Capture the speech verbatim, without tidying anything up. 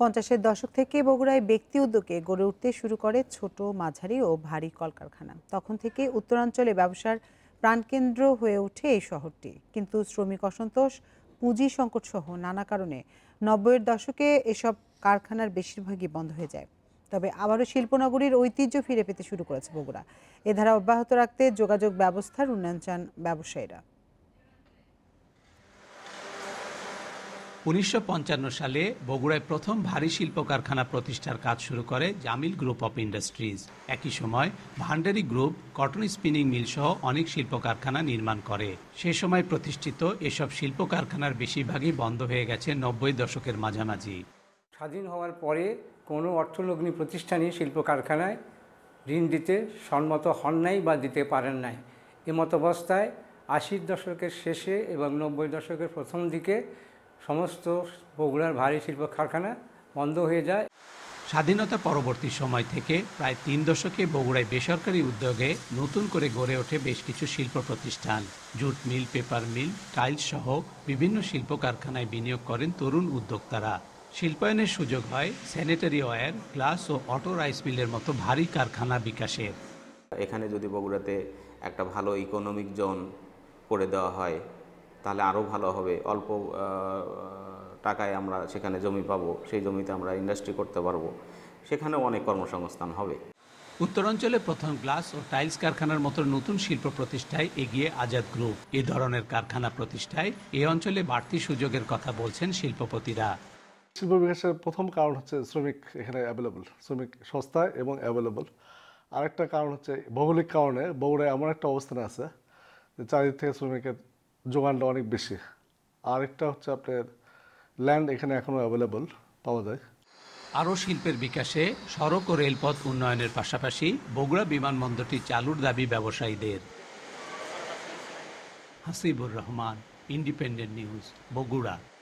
पंचाशेर दशक थेके बगुड़ाय व्यक्ति उद्योगे गड़े उठते शुरू करे छोटो माझारी और भारी कलकारखाना। तखन थेके उत्तरांचले व्यवसार प्राणकेंद्र हये उठे एई शहरटी। किन्तु श्रमिक असंतोष, पुँजी संकट सह नाना कारणे नब्बेर दशके एसब कारखानार बेशिरभागई बंध हये जाय। तबे आबारो शिल्पनगरीर ऐतिह्य फिरे पेते शुरू करेছে बगुड़ा। ए धारा अब्याहत राखते जोगाजोग व्यवस्थार उन्नयन चान व्यवसायीरा। उन्नीसशो पंचान्न साले बगुड़ाय प्रथम भारी शिल्प कारखाना प्रतिष्ठार काज शुरू करे जामिल ग्रुप अफ इंडस्ट्रीज। एकी समय Bhandari group, cotton spinning mill सह अनेक शिल्प कारखाना निर्माण करे। से समय प्रतिष्ठित एसब शिल्प कारखानार बेशिरभागई बंध हये गेছে नब्बे दशकेर माझामाझी। स्वाधीन होवार परे कोनो अर्थलग्नी प्रतिष्ठानই शिल्प कारखानाय ऋण दिते सम्मत हन नाई बा दिते पारेन नाई। एई मतवस्थाय आशीर दशकेर शेषे एबं नब्बे दशकेर प्रथम दिके समस्त बगुड़ार भारी शिल्प कारखाना बंध हो जाए। स्वाधीनता परवर्ती समय थेके प्राय तीन दशके बगुड़ाय बेसरकारी उद्योगे नतून करे गड़े ओठे बेश किछु शिल्प प्रतिष्ठान। Jute mill, paper mill, tiles सह विभिन्न शिल्प कारखानाय बिनियोग करेन तरुण उद्योक्तारा। शिल्पायनेर सुयोग हय सैनिटारि ओयार, ग्लास और अटो राइस मिलेर मतो भारी कारखाना विकाशेर। एखाने यदि बगुड़ाते एकटा भालो इकोनमिक जोन करे देওয়া हय তাহলে আরো ভালো হবে। অল্প টাকায় আমরা সেখানে জমি পাবো, সেই জমিতে আমরা ইন্ডাস্ট্রি করতে পারবো, সেখানে অনেক কর্মসংস্থান হবে। উত্তরাঞ্চলে প্রথম গ্লাস ও টাইলস কারখানার মতো নতুন শিল্প প্রতিষ্ঠায় এগিয়ে আজাদ গ্রুপ। এই ধরনের কারখানা প্রতিষ্ঠায় এই অঞ্চলে বাড়তি সুযোগের কথা বলছেন শিল্পপতিরা। শিল্প বিকাশের প্রথম কারণ হচ্ছে শ্রমিক, এখানে অ্যাভেলেবল শ্রমিক সস্তা এবং অ্যাভেলেবল। আরেকটা কারণ হচ্ছে ভৌগোলিক কারণে বগুড়ায় এমন একটা অবস্থান আছে যে চারিদিক থেকে শ্রমিকের যোগানটা অনেক বেশি। আরেকটা হচ্ছে আপনার ল্যান্ড এখানে এখনো অ্যাভেলেবল পাওয়া যায়। আরও শিল্পের বিকাশে সড়ক ও রেলপথ উন্নয়নের পাশাপাশি বগুড়া বিমানবন্দরটি চালুর দাবি ব্যবসায়ীদের। Hasibur Rahman, independent news, Bogura.